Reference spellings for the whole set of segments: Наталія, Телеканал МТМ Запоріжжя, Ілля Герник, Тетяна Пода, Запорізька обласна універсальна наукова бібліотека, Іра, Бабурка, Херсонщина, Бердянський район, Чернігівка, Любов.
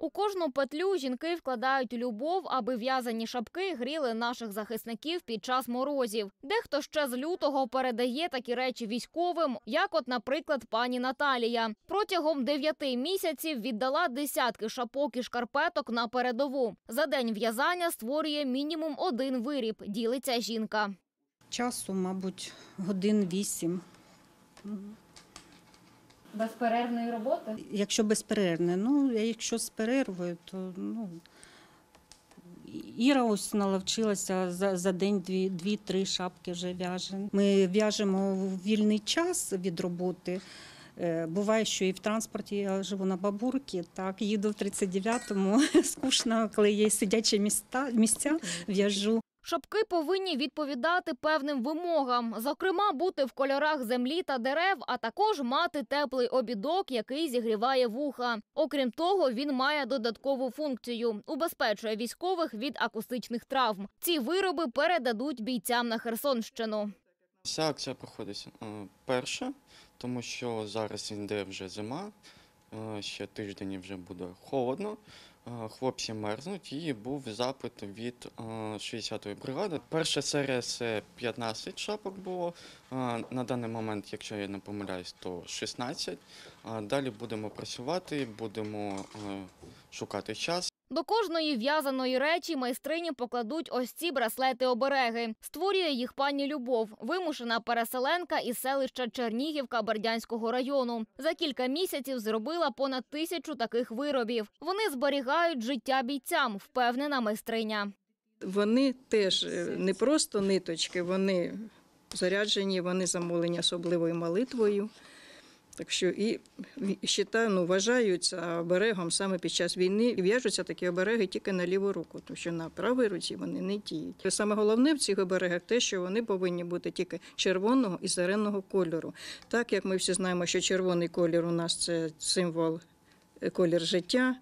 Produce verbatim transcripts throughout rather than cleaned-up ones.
У кожну петлю жінки вкладають любов, аби в'язані шапки гріли наших захисників під час морозів. Дехто ще з лютого передає такі речі військовим, як от, наприклад, пані Наталія. Протягом дев'яти місяців віддала десятки шапок і шкарпеток на передову. За день в'язання створює мінімум один виріб, ділиться жінка. Часу, мабуть, годин вісім. Безперервної роботи? Якщо безперервне, ну, якщо з перервою, то, ну, Іра ось навчилася за, за день дві-три шапки вже в'яже. Ми в'яжемо в вільний час від роботи. Буває, що і в транспорті, я живу на Бабурці, так, їду в тридцять дев'ятому, скучно, коли є сидячі місця, місця в'яжу. Шапки повинні відповідати певним вимогам, зокрема бути в кольорах землі та дерев, а також мати теплий обідок, який зігріває вуха. Окрім того, він має додаткову функцію – убезпечує військових від акустичних травм. Ці вироби передадуть бійцям на Херсонщину. Ця акція проходить перша, тому що зараз йде вже зима, ще тиждень вже буде холодно. Хлопці мерзнуть, і був запит від шістдесятої бригади. Перша серія – це п'ятнадцять шапок було, на даний момент, якщо я не помиляюсь, то шістнадцять. Далі будемо працювати, будемо шукати час. До кожної в'язаної речі майстрині покладуть ось ці браслети-обереги. Створює їх пані Любов, вимушена переселенка із селища Чернігівка Бердянського району. За кілька місяців зробила понад тисячу таких виробів. Вони зберігають життя бійцям, впевнена майстриня. Вони теж не просто ниточки, вони заряджені, вони замолені особливою молитвою. Так що і ну, вважаються оберегом саме під час війни. В'яжуться такі обереги тільки на ліву руку, тому що на правій руці вони не діють. Саме головне в цих оберегах те, що вони повинні бути тільки червоного і зеленого кольору. Так як ми всі знаємо, що червоний колір у нас – це символ, колір життя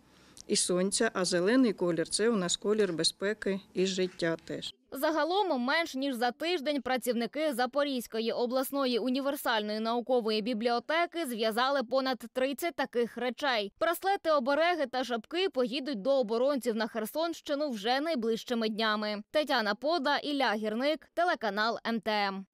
і сонця, а зелений колір – це у нас колір безпеки і життя теж. Загалом менш ніж за тиждень працівники Запорізької обласної універсальної наукової бібліотеки зв'язали понад тридцять таких речей. Браслети, обереги та шапки поїдуть до оборонців на Херсонщину вже найближчими днями. Тетяна Пода, Ілля Герник, телеканал М Т М.